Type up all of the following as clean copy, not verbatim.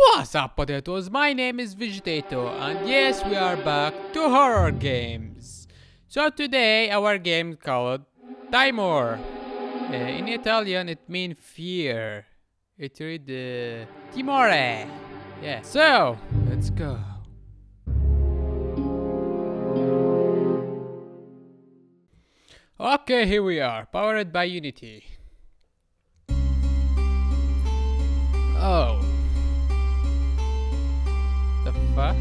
What's up, potatoes? My name is Vegetato, and yes, we are back to horror games. So today our game called Timore. In Italian it means fear. It read Timore. Yeah, so let's go. Okay, here we are, powered by Unity. Oh. The fuck?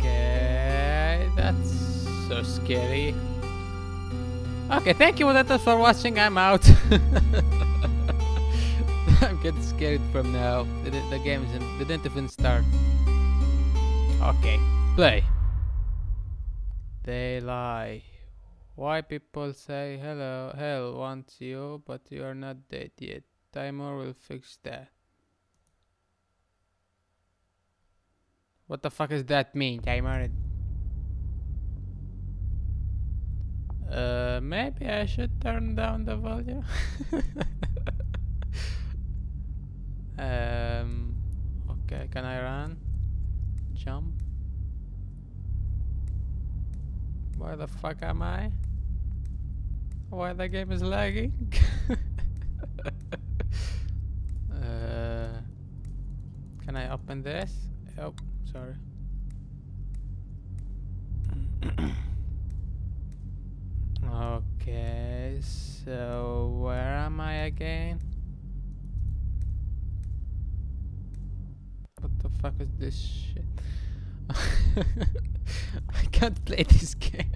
Okay, that's so scary. Okay, thank you potatoes for watching. I'm out. I'm getting scared from now. The game didn't even start. Okay, play. They lie. Why people say hello? Hell wants you, but you are not dead yet. Timore will fix that. What the fuck does that mean, Timore? Maybe I should turn down the volume. Okay, can I run? Jump? Where the fuck am I? Why the game is lagging? Can I open this? Oh, sorry. Okay, so where am I again? What the fuck is this shit? I can't play this game.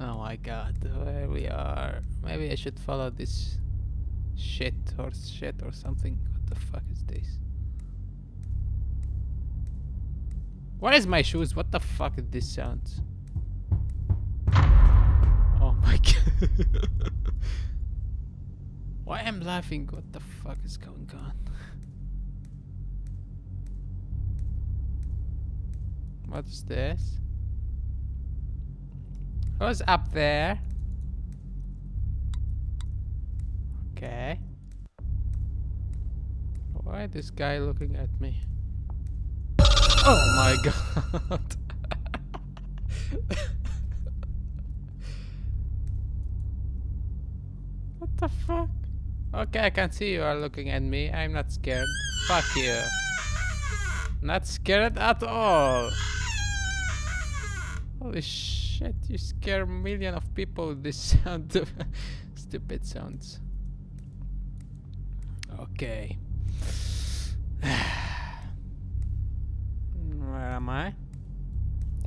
Oh my god, where we are. Maybe I should follow this shit or something. What the fuck is this? What is my shoes? What the fuck is this sound? Oh my god. Why am I laughing? What the fuck is going on? What's this? Who's up there? Okay. Why is this guy looking at me? Oh my god. What the fuck? Okay, I can see you are looking at me. I'm not scared. Fuck you. Not scared at all. Holy shit, you scare a million of people with this sound. Stupid sounds. Okay. Where am I?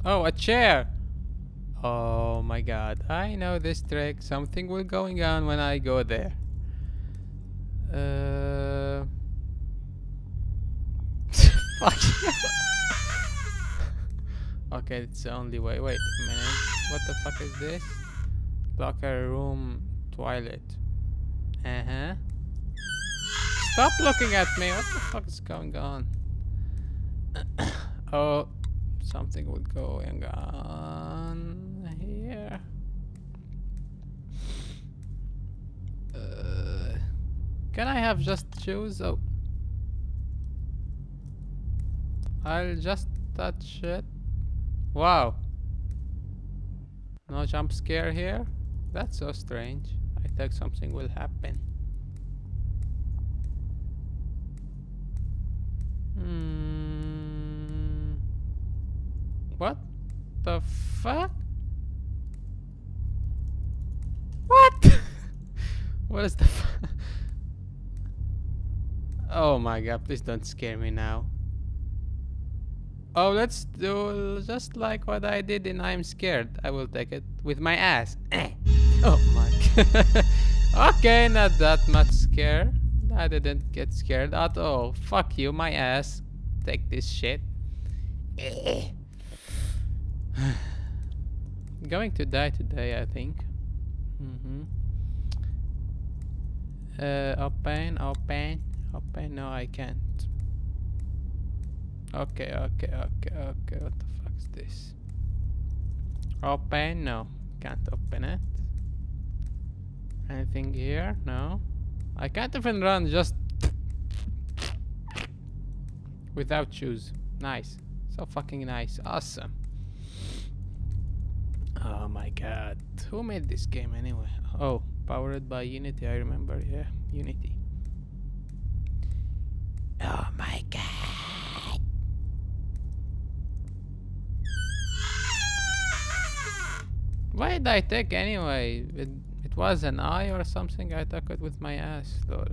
Oh, a chair! Oh my god, I know this trick. Something will going on when I go there. Fuck. Okay, it's the only way. Wait a minute. What the fuck is this? Locker room toilet. Uh-huh. Stop looking at me. What the fuck is going on? Oh, something was going on here. Can I have just shoes? Oh. I'll just touch it. Wow. No jump scare here? That's so strange. I thought something will happen. What the fuck? What? What is the fuck? Oh my god, please don't scare me now. Oh, let's do just like what I did in I'm Scared. I will take it with my ass. Oh my god. Okay, not that much scared. I didn't get scared at all. Fuck you, my ass. Take this shit. I'm going to die today, I think. Open. No, I can't. Okay, what the fuck is this? Open, no, can't open it. Anything here? No. I can't even run just without shoes. Nice. So fucking nice. Awesome. Oh my god. Who made this game anyway? Oh, powered by Unity, I remember. Yeah, Unity. Oh my god. Why did I take anyway? It was an eye or something. I took it with my ass, lol.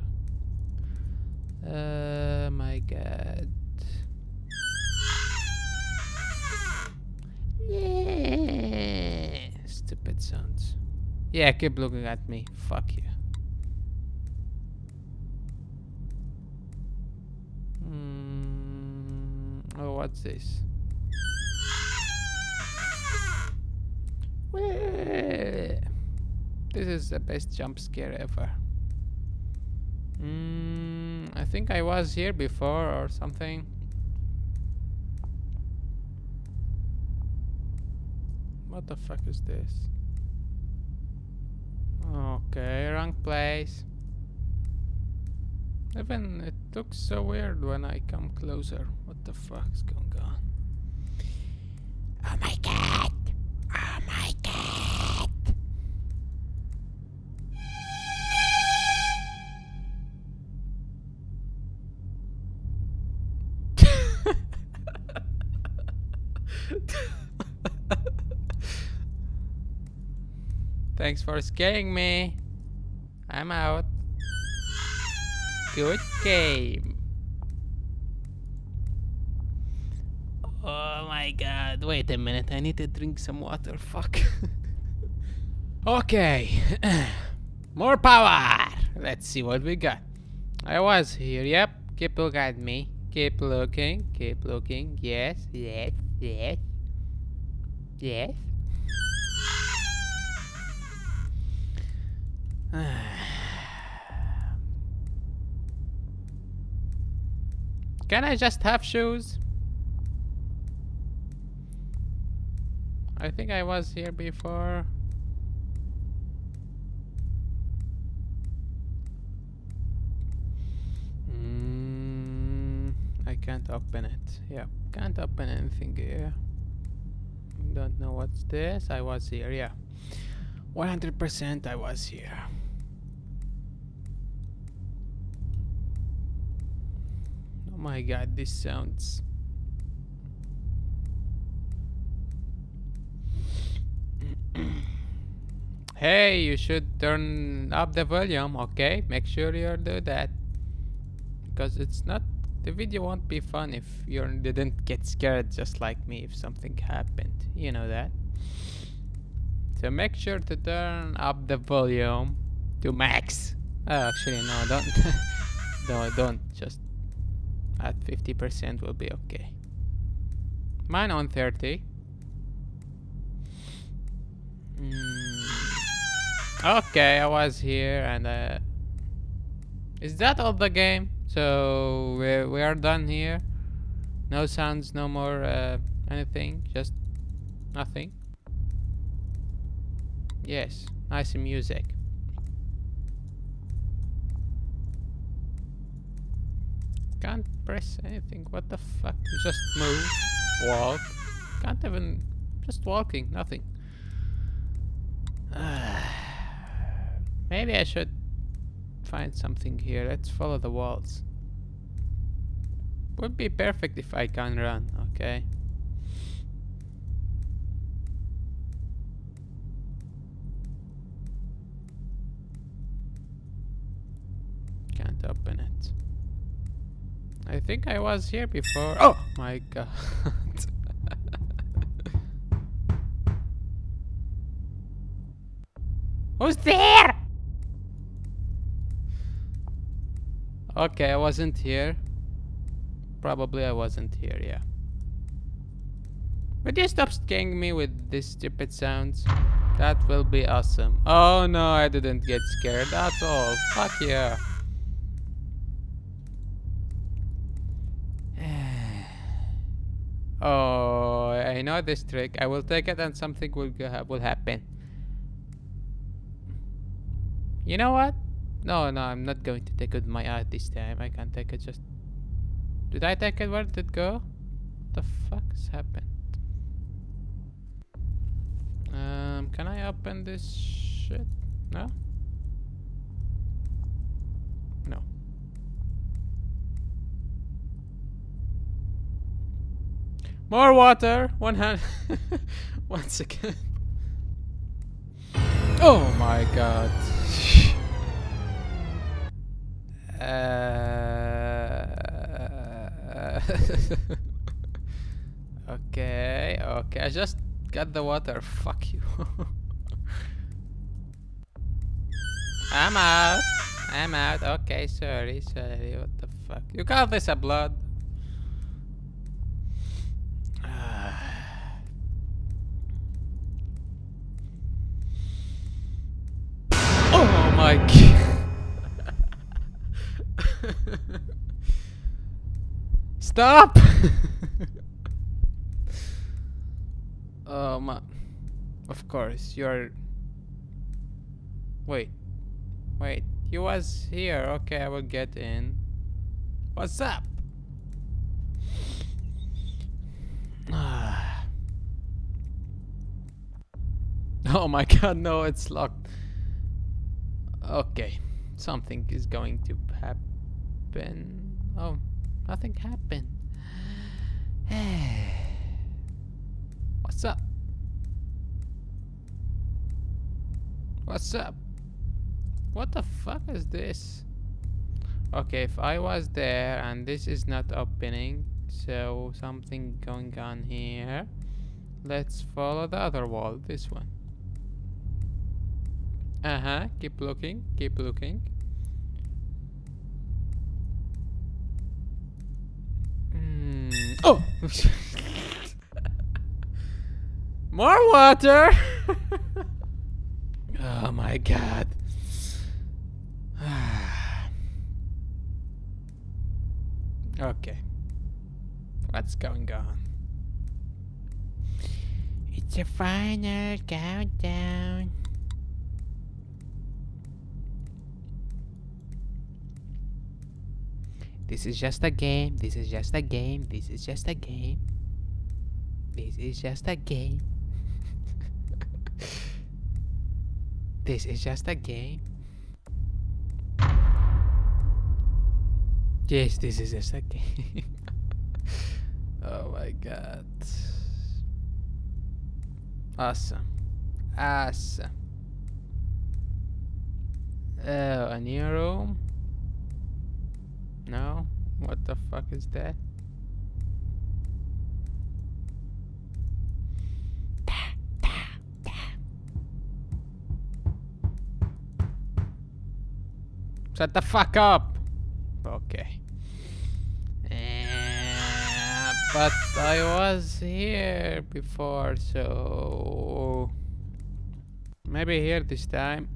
My god. Yeah. Stupid sounds. Yeah, keep looking at me. Fuck you. Oh, what's this? This is the best jump scare ever. I think I was here before or something. What the fuck is this? Okay, wrong place. Even it looks so weird when I come closer. What the fuck's going on? Oh my god! Oh my god! Thanks for scaring me. I'm out. Good game. Oh my god. Wait a minute. I need to drink some water. Fuck. Okay. More power. Let's see what we got. I was here. Yep. Keep looking at me. Keep looking. Keep looking. Yes. Yes. Yes. Yes. Can I just have shoes? I think I was here before. I can't open it. Yeah, can't open anything here. Don't know what's this. I was here, yeah. 100% I was here. Oh my god, this sounds. Hey, you should turn up the volume, okay? Make sure you do that. Because it's not. The video won't be fun if you didn't get scared just like me if something happened. You know that. So make sure to turn up the volume to max. Oh, actually no, don't. No, don't. Just at 50% will be okay. Mine on 30. Okay, I was here and is that all the game? So we are done here. No sounds, no more anything. Just nothing. Yes, nice music. Can't press anything. What the fuck? You just move, walk. Can't even. Just walking, nothing. Maybe I should find something here. Let's follow the walls. Would be perfect if I can run, okay? Can't open it. I think I was here before. Oh my god. Who's there? Okay, I wasn't here. Probably I wasn't here, yeah. Would you stop scaring me with these stupid sounds? That will be awesome. Oh no, I didn't get scared at all. Fuck yeah. Oh, I know this trick. I will take it and something will happen. You know what? No, I'm not going to take out my art this time. I can't take it. Just did I take it? Where did it go? What the fuck's happened? Can I open this shit? No? No. More water! 100 once again. Oh my god. Okay, I just got the water. Fuck you. I'm out. Okay, sorry. What the fuck? You call this a blood? Oh my god. Stop. Oh my. Of course, you're. Wait. You was here. Okay, I will get in. What's up? Oh my god, no, it's locked. Okay, something is going to happen. Oh, nothing happened. What's up? What the fuck is this? Okay, if I was there and this is not opening, so something going on here. Let's follow the other wall, this one. Keep looking. Oh! More water! Oh my god. Okay. What's going on? It's a final countdown. This is just a game. This is just a game. Yes, this is just a game. Oh my god. Awesome. Oh, a new room? No? What the fuck is that? Shut the fuck up! Okay. But I was here before, so maybe here this time.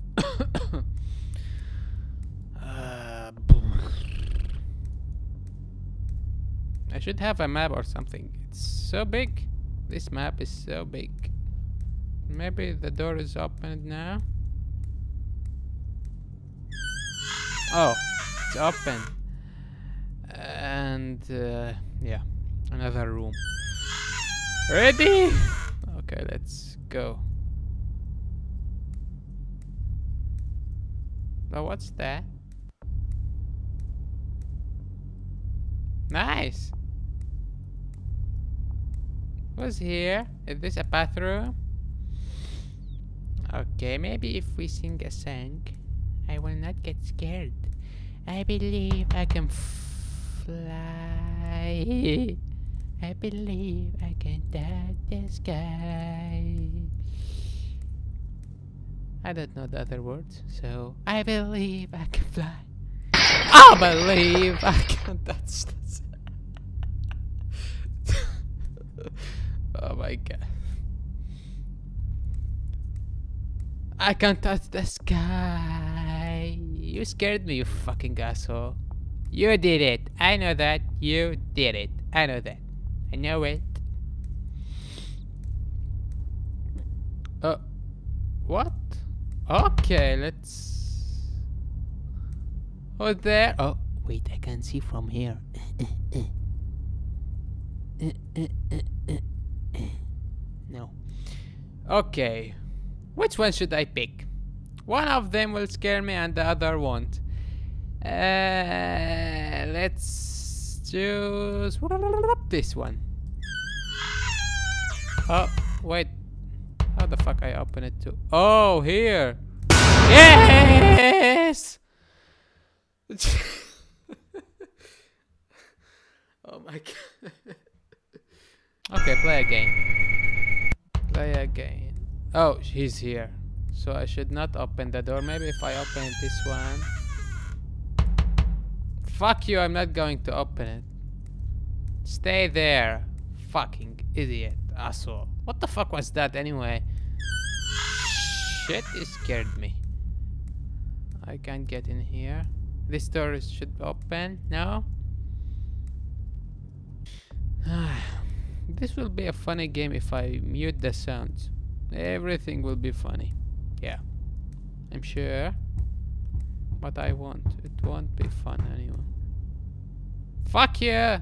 I should have a map or something. It's so big. This map is so big. Maybe the door is opened now. Oh, it's open. And yeah, another room. Ready? Okay, let's go. Oh, what's that? Nice. What's here? Is this a bathroom? Okay, maybe if we sing a song, I will not get scared. I believe I can fly. I believe I can touch the sky. I don't know the other words, so I believe I can fly. I believe I can touch the sky. Oh my god. I can touch the sky. You scared me, you fucking asshole. You did it. I know that. You did it. I know that. I know it. What? Okay, let's... What's that? Oh, wait, I can see from here. No. Okay. Which one should I pick? One of them will scare me and the other won't. Let's choose this one. Oh, wait. How the fuck I open it to? Oh, here. Yes! Oh my god. Okay, play again. Play again. Oh, he's here. So I should not open the door. Maybe if I open this one. Fuck you, I'm not going to open it. Stay there. Fucking idiot. Asshole. What the fuck was that anyway? Shit, it scared me. I can't get in here. This door should open. No? This will be a funny game if I mute the sounds. Everything will be funny. Yeah. I'm sure. But I won't. It won't be fun anyway. Fuck yeah!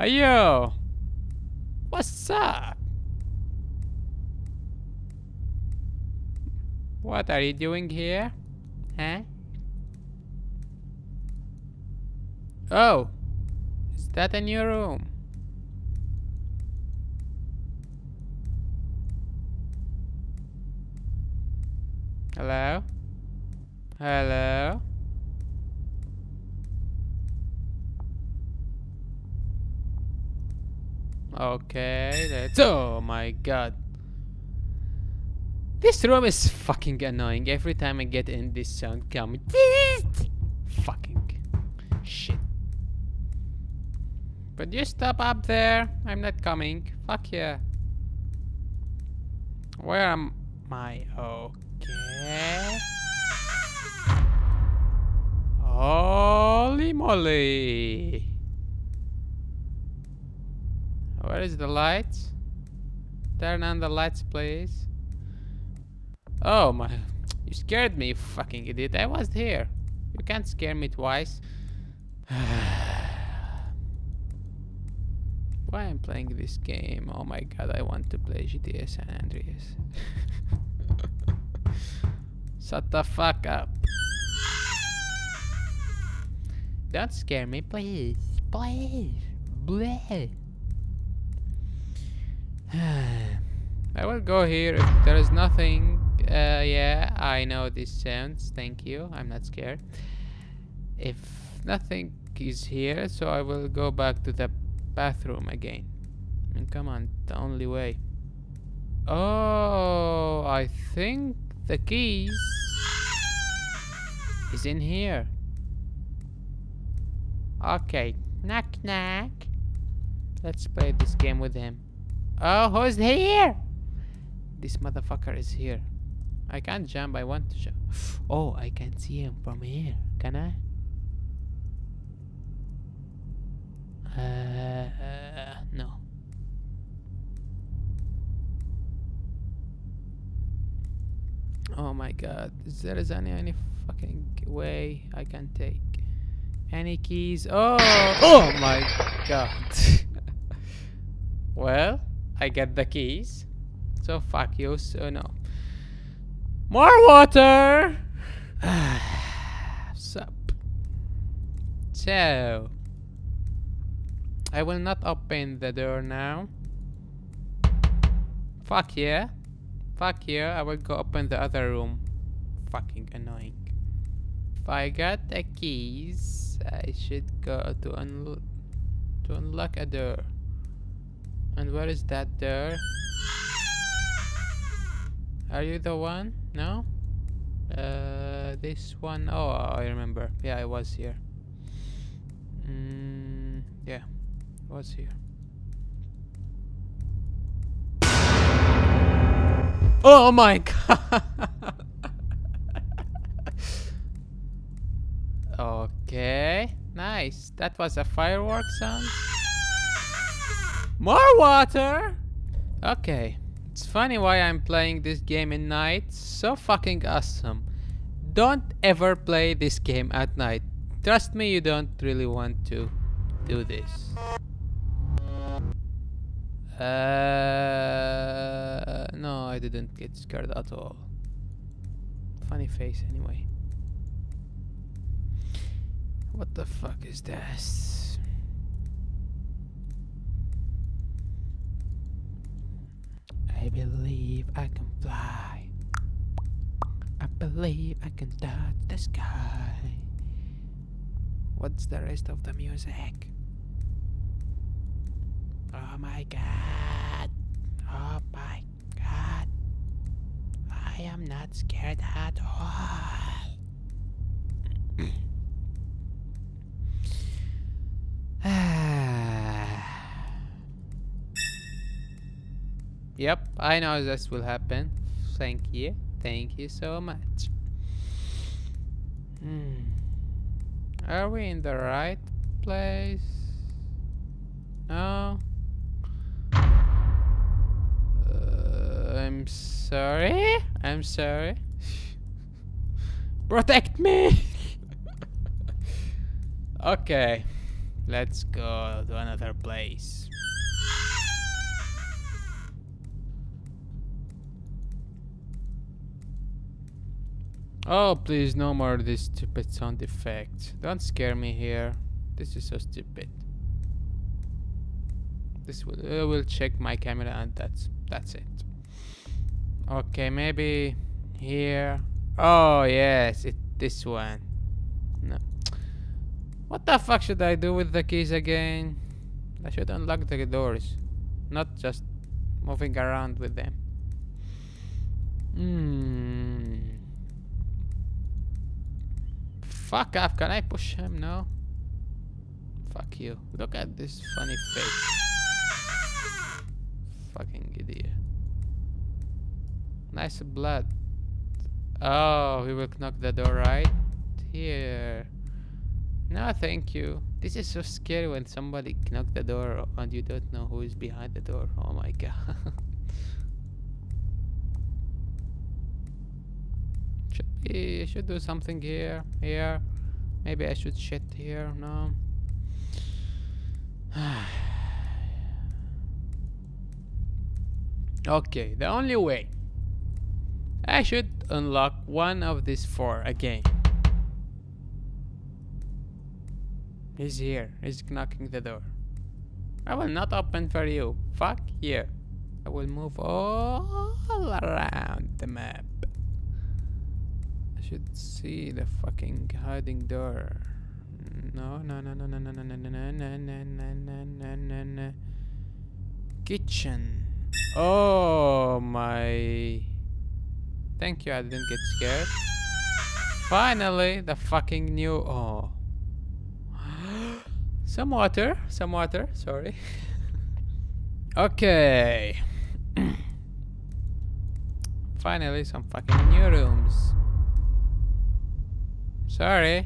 Ayo! What's up? What are you doing here? Huh? Oh! Is that a new room? Hello? Hello? Okay, let's... Oh my god. This room is fucking annoying. Every time I get in, this sound comes. Fucking shit. But you stop up there. I'm not coming. Fuck yeah. Where am I? Okay. Holy moly. Where is the lights? Turn on the lights, please. Oh my... You scared me, you fucking idiot. I was here. You can't scare me twice. Why I'm playing this game? Oh my god, I want to play GTA San Andreas. Shut the fuck up. Don't scare me, please. Please. Please. I will go here if there is nothing. Yeah, I know this sounds. Thank you. I'm not scared. If nothing is here, so I will go back to the bathroom again. I mean, come on, the only way. Oh, I think the key is in here. Okay. Knock, knock. Let's play this game with him. Oh, who's here? This motherfucker is here. I can't jump, I want to jump. Oh, I can see him from here. Can I? No. Oh my god. Is there any fucking way I can take? Any keys? Oh! Oh my god. Well? I get the keys, so fuck you, so no. More water! Sup. So, I will not open the door now. Fuck yeah. Fuck yeah, I will go open the other room. Fucking annoying. If I got the keys, I should go to unlock a door. And where is that door? Are you the one? No? This one? Oh, I remember. Yeah, I was here. Yeah, was here. Oh my god! Okay, nice. That was a firework sound. More water! Okay. It's funny why I'm playing this game at night. so fucking awesome. Don't ever play this game at night. Trust me, you don't really want to do this. No, I didn't get scared at all. Funny face anyway. What the fuck is this? I believe I can fly. I believe I can touch the sky. What's the rest of the music? Oh my god. Oh my god. I am not scared at all. Yep, I know this will happen. Thank you. Thank you so much. Are we in the right place? No. I'm sorry. I'm sorry. Protect me! Okay. Let's go to another place. Oh, please, no more of this stupid sound effect. Don't scare me here. This is so stupid. This will check my camera and that's it. Okay, maybe here. Oh, yes, this one. No. What the fuck should I do with the keys again? I should unlock the doors, not just moving around with them. Fuck off, can I push him? No. Fuck you. Look at this funny face. Fucking idiot. Nice blood. Oh, we will knock the door right here. No, thank you. This is so scary when somebody knocks the door and you don't know who is behind the door. Oh my god. I should do something here, maybe I should shit here, no. Okay, the only way. I should unlock one of these four again. He's here, he's knocking the door. I will not open for you, fuck here. I will move all around the map. Should see the fucking hiding door. No, no, no, no, no, no, no, no, no, no, no, no, no, no, no. Kitchen. Oh my. Thank you, I didn't get scared. Finally, the fucking new. Oh. Some water, sorry. Okay. Finally, some fucking new rooms. Sorry. You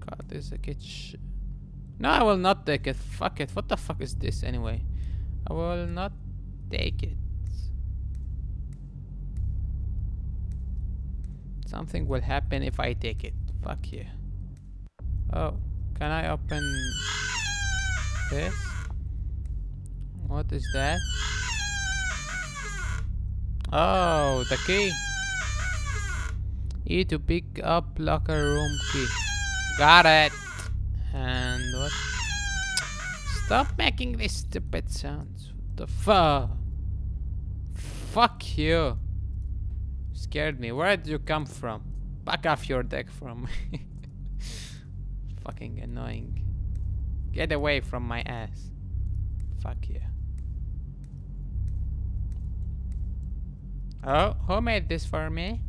got this a kitchen. No, I will not take it. Fuck it. What the fuck is this anyway? I will not take it. Something will happen if I take it. Fuck you. Oh, can I open this? What is that? Oh, the key. E to pick up locker room key. Got it. And what? Stop making these stupid sounds. What the fuck? Fuck you. Scared me. Where did you come from? Back off your deck from me. Fucking annoying. Get away from my ass. Fuck you. Oh, who made this for me?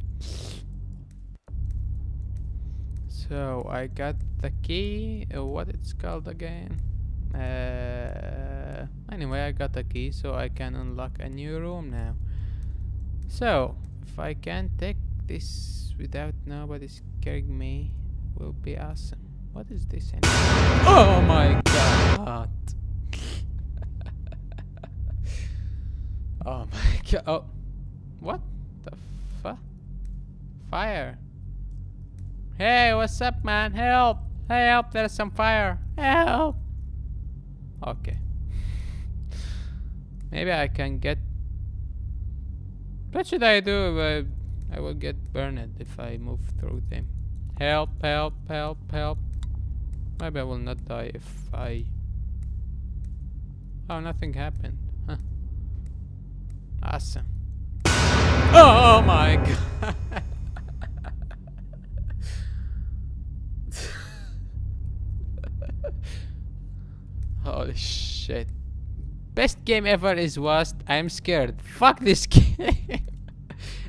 So I got the key. What it's called again? Anyway, I got the key, so I can unlock a new room now. So if I can take this without nobody scaring me, will be awesome. What is this anyway? Oh my god! Oh my god! Oh, what the fuck? Fire! Hey, what's up, man? Help! Help! There's some fire! Help! Okay. Maybe I can get. What should I do? I will get burned if I move through them. Help! Help! Help! Help! Maybe I will not die if I. Oh, nothing happened. Huh. Awesome. Oh my god. Holy shit. Best game ever is worst. I'm scared. Fuck this game.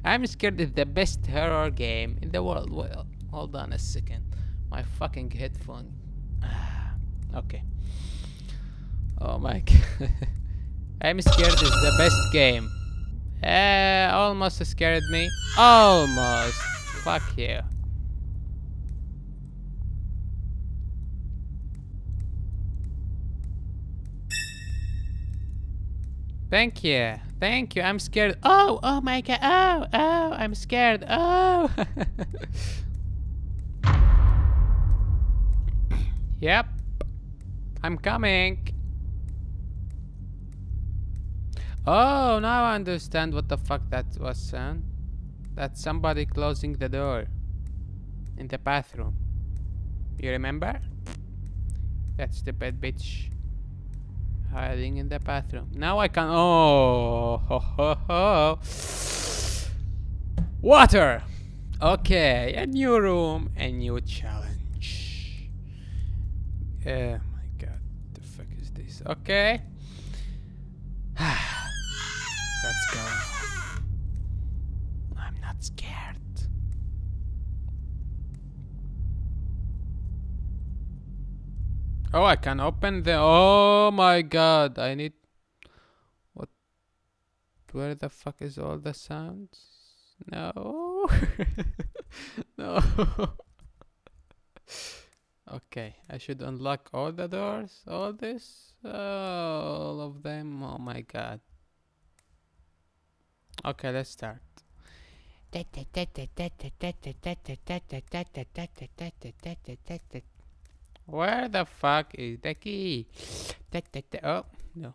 I'm scared of the best horror game in the world. Well, hold on a second. My fucking headphone. Okay. Oh my god. I'm scared is the best game. Almost scared me. Almost. Fuck you. Thank you. Thank you. I'm scared. Oh, oh my god. Oh, oh, I'm scared. Oh. Yep. I'm coming. Oh, now I understand what the fuck that was, son. That's somebody closing the door in the bathroom. You remember? That stupid bitch hiding in the bathroom. Now I can. Oh, ho, ho, ho. Water. Okay, a new room, a new challenge. Oh my god, the fuck is this? Okay. Let's go. I'm not scared. Oh, I can open the. Oh my god, I need. What? Where the fuck is all the sounds? No. No. Okay, I should unlock all the doors. All this. All of them. Oh my god. Okay, let's start. Where the fuck is the key? Oh, no.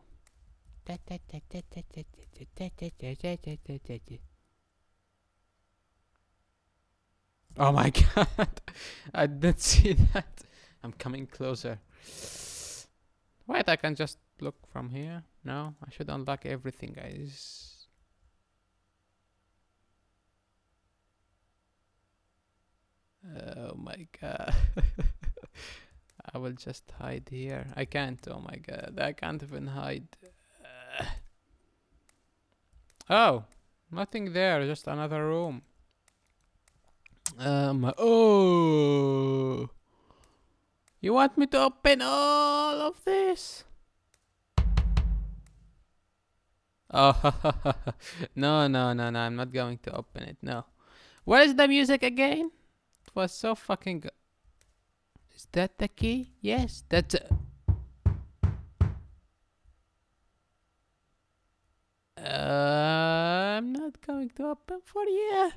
Oh my god. I didn't see that. I'm coming closer. Wait, I can just look from here. No, I should unlock everything, guys. Oh my god. I will just hide here. I can't. Oh my god, I can't even hide. Oh, nothing there, just another room. Oh, you want me to open all of this? Oh. No, no, no, no, I'm not going to open it. No. Where is the music again? Was so fucking good. Is that the key? Yes, that's a I'm not going to open for you.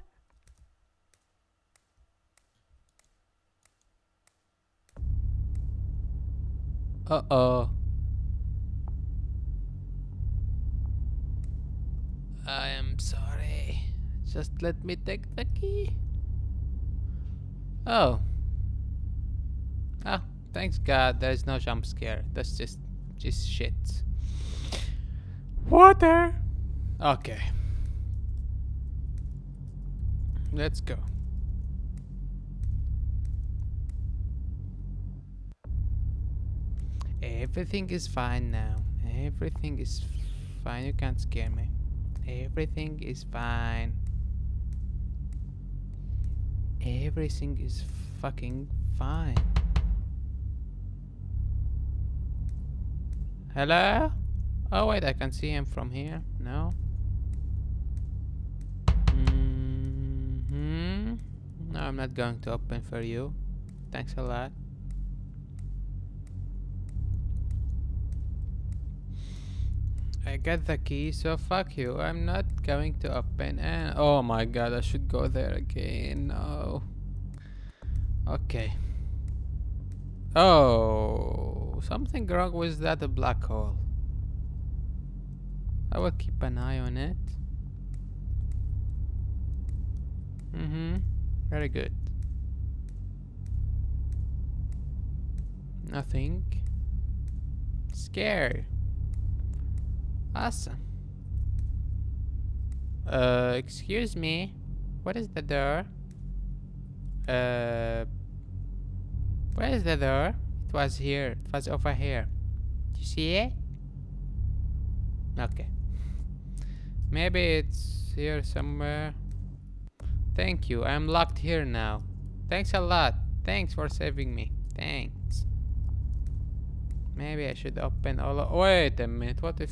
Uh-oh. I am sorry. Just let me take the key. Oh. Oh, thanks god, there is no jump scare. That's just shit. Water! Okay. Let's go. Everything is fine now. Everything is fine. You can't scare me. Everything is fine. Everything is fucking fine. Hello? Oh wait, I can see him from here. No. No, I'm not going to open for you. Thanks a lot. I got the key, so fuck you. I'm not going to open and oh my god, I should go there again. No. Okay. Oh, something wrong with that black hole. I will keep an eye on it. Mm-hmm. Very good. Nothing. Scary. Awesome. Excuse me. What is the door? Where is the door? It was here. It was over here. Do you see it? Okay. Maybe it's here somewhere. Thank you. I'm locked here now. Thanks a lot. Thanks for saving me. Thanks. Maybe I should open all of... Wait a minute. What if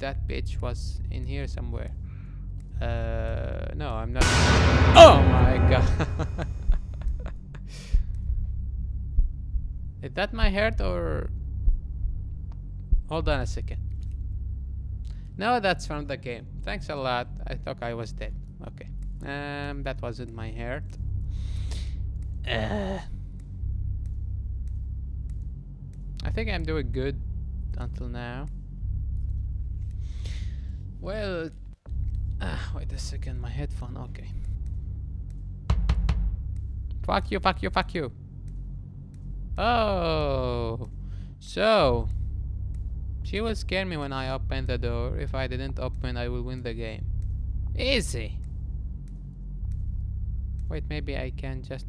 that bitch was in here somewhere? No, I'm not. Oh my god. Is that my heart or... Hold on a second. No, that's from the game. Thanks a lot. I thought I was dead. Okay. That wasn't my heart. I think I'm doing good until now. Well... wait a second. My headphone. Okay. Fuck you, fuck you, fuck you. Oh, so she will scare me when I open the door. If I didn't open, I will win the game. Easy. Wait, maybe I can just...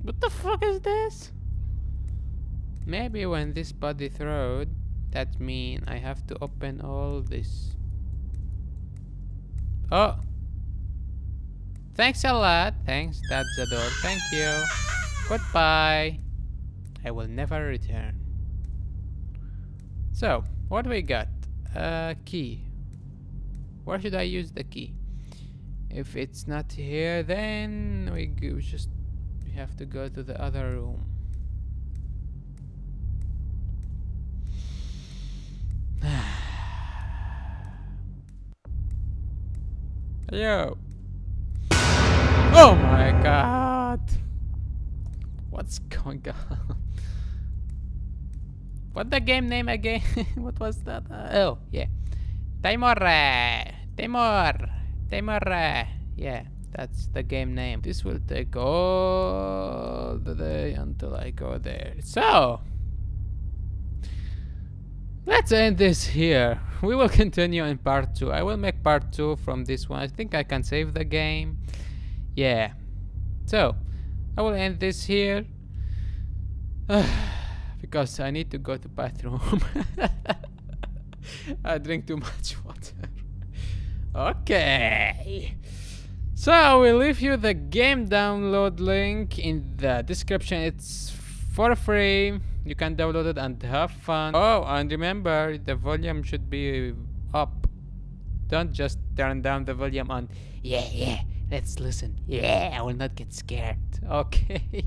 What the fuck is this? Maybe when this body throws, that means I have to open all this. Oh. Thanks a lot. Thanks, that's the door. Thank you. Goodbye. I will never return. So, what we got? Key. Where should I use the key? If it's not here, then we have to go to the other room. Yo. Oh my god! What's going on? What the game name again? What was that? Oh, yeah. Timore! Timore! Timore! Yeah, that's the game name. This will take all the day until I go there. So! Let's end this here. We will continue in part 2. I will make part 2 from this one. I think I can save the game. Yeah, so I will end this here because I need to go to bathroom. I drink too much water. Okay, so I will leave you the game download link in the description. It's for free. You can download it and have fun. Oh, and remember, the volume should be up. Don't just turn down the volume on. Yeah. Let's listen. Yeah, I will not get scared. Okay.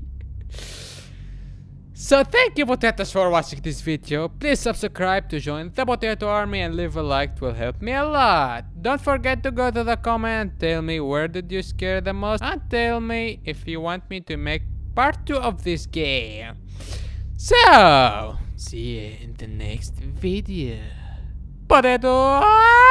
So thank you, potatoes, for watching this video. Please subscribe to join the potato army and leave a like. It will help me a lot. Don't forget to go to the comment. Tell me where did you scare the most. And tell me if you want me to make part 2 of this game. So, see you in the next video. Potato!